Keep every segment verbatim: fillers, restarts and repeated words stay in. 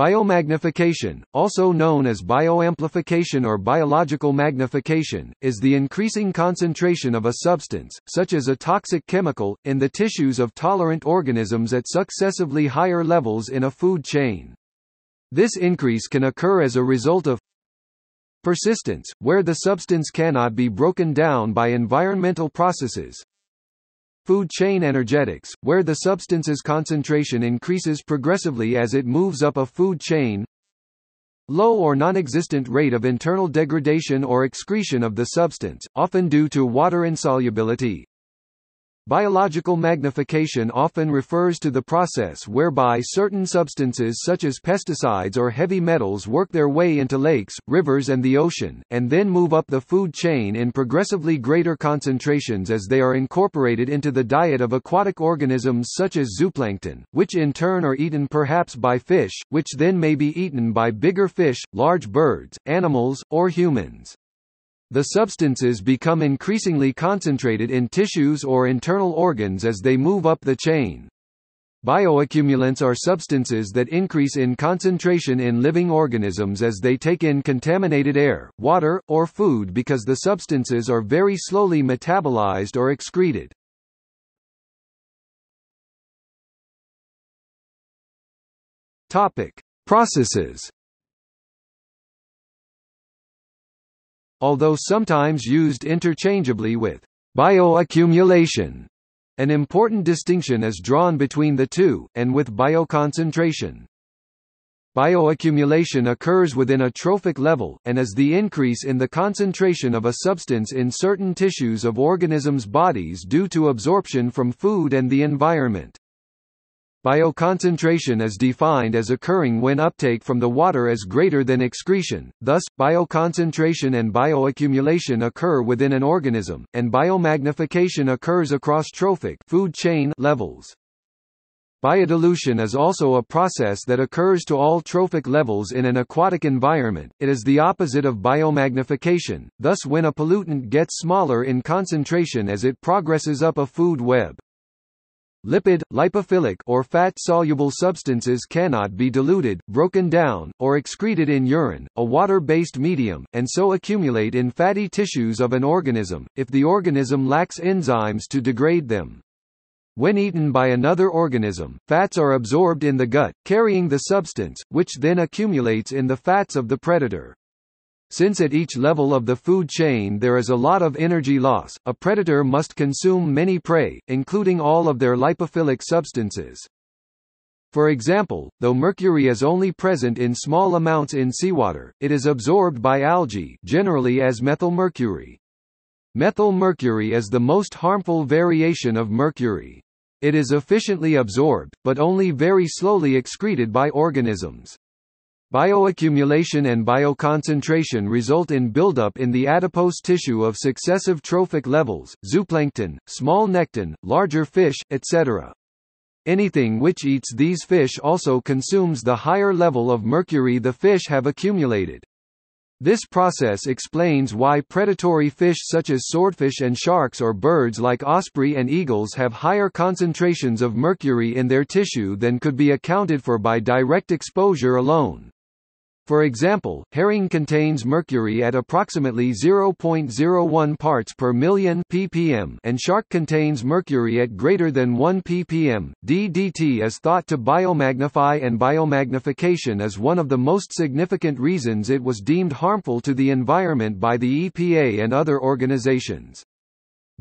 Biomagnification, also known as bioamplification or biological magnification, is the increasing concentration of a substance, such as a toxic chemical, in the tissues of tolerant organisms at successively higher levels in a food chain. This increase can occur as a result of persistence, where the substance cannot be broken down by environmental processes. Food chain energetics, where the substance's concentration increases progressively as it moves up a food chain. Low or non-existent rate of internal degradation or excretion of the substance, often due to water insolubility. Biological magnification often refers to the process whereby certain substances such as pesticides or heavy metals work their way into lakes, rivers and the ocean, and then move up the food chain in progressively greater concentrations as they are incorporated into the diet of aquatic organisms such as zooplankton, which in turn are eaten perhaps by fish, which then may be eaten by bigger fish, large birds, animals, or humans. The substances become increasingly concentrated in tissues or internal organs as they move up the chain. Bioaccumulants are substances that increase in concentration in living organisms as they take in contaminated air, water, or food because the substances are very slowly metabolized or excreted. Topic: Processes. Although sometimes used interchangeably with bioaccumulation, an important distinction is drawn between the two, and with bioconcentration. Bioaccumulation occurs within a trophic level, and is the increase in the concentration of a substance in certain tissues of organisms' bodies due to absorption from food and the environment. Bioconcentration is defined as occurring when uptake from the water is greater than excretion, thus, bioconcentration and bioaccumulation occur within an organism, and biomagnification occurs across trophic food chain levels. Biodilution is also a process that occurs to all trophic levels in an aquatic environment. It is the opposite of biomagnification, thus when a pollutant gets smaller in concentration as it progresses up a food web. Lipid, lipophilic, or fat-soluble substances cannot be diluted, broken down, or excreted in urine, a water-based medium, and so accumulate in fatty tissues of an organism, if the organism lacks enzymes to degrade them. When eaten by another organism, fats are absorbed in the gut, carrying the substance, which then accumulates in the fats of the predator. Since at each level of the food chain there is a lot of energy loss, a predator must consume many prey, including all of their lipophilic substances. For example, though mercury is only present in small amounts in seawater, it is absorbed by algae, generally as methylmercury. Methylmercury is the most harmful variation of mercury. It is efficiently absorbed, but only very slowly excreted by organisms. Bioaccumulation and bioconcentration result in buildup in the adipose tissue of successive trophic levels, zooplankton, small nekton, larger fish, et cetera. Anything which eats these fish also consumes the higher level of mercury the fish have accumulated. This process explains why predatory fish such as swordfish and sharks or birds like osprey and eagles have higher concentrations of mercury in their tissue than could be accounted for by direct exposure alone. For example, herring contains mercury at approximately zero point zero one parts per million ppm and shark contains mercury at greater than one ppm. D D T is thought to biomagnify, and biomagnification is one of the most significant reasons it was deemed harmful to the environment by the E P A and other organizations.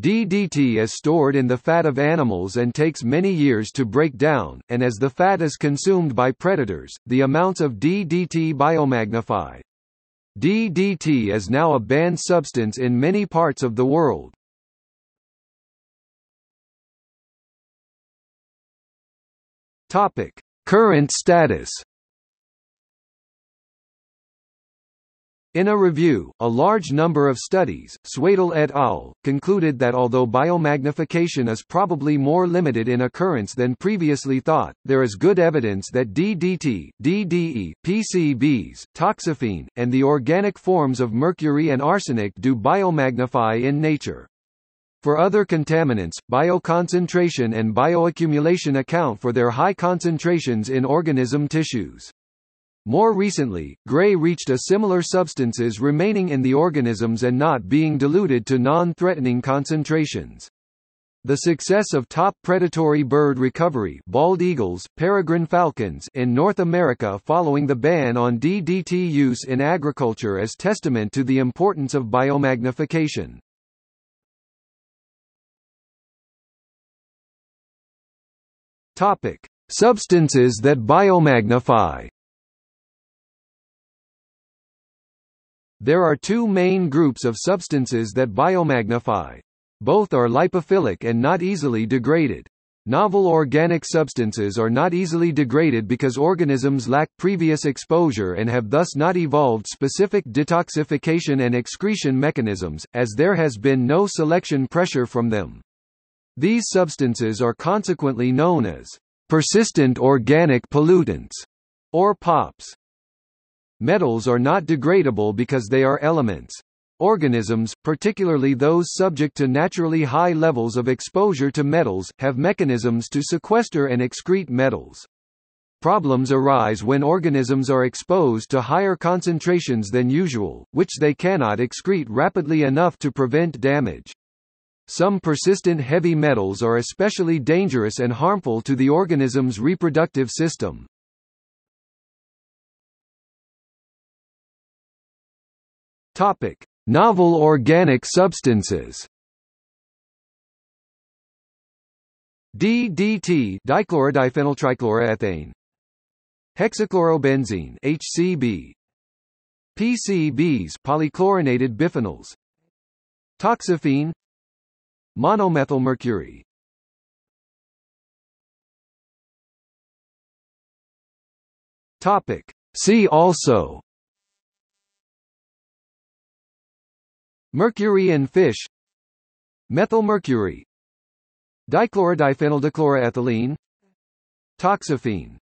D D T is stored in the fat of animals and takes many years to break down, and as the fat is consumed by predators, the amounts of D D T biomagnify. D D T is now a banned substance in many parts of the world. Topic: Current status. In a review, a large number of studies, Swadel et al., concluded that although biomagnification is probably more limited in occurrence than previously thought, there is good evidence that D D T, D D E, P C Bs, toxaphene, and the organic forms of mercury and arsenic do biomagnify in nature. For other contaminants, bioconcentration and bioaccumulation account for their high concentrations in organism tissues. More recently, gray reached a similar substances remaining in the organisms and not being diluted to non-threatening concentrations. The success of top predatory bird recovery bald eagles, peregrine falcons in North America following the ban on D D T use in agriculture is testament to the importance of biomagnification. Topic: Substances that biomagnify. There are two main groups of substances that biomagnify. Both are lipophilic and not easily degraded. Novel organic substances are not easily degraded because organisms lack previous exposure and have thus not evolved specific detoxification and excretion mechanisms, as there has been no selection pressure from them. These substances are consequently known as persistent organic pollutants, or P O Ps. Metals are not degradable because they are elements. Organisms, particularly those subject to naturally high levels of exposure to metals, have mechanisms to sequester and excrete metals. Problems arise when organisms are exposed to higher concentrations than usual, which they cannot excrete rapidly enough to prevent damage. Some persistent heavy metals are especially dangerous and harmful to the organism's reproductive system. Topic: Novel organic substances. D D T dichlorodiphenyldichloroethane, hexachlorobenzene H C B, P C Bs polychlorinated biphenyls, toxaphene, monomethylmercury. Topic: See also: mercury in fish, methylmercury, dichlorodiphenyldichloroethylene, toxaphene.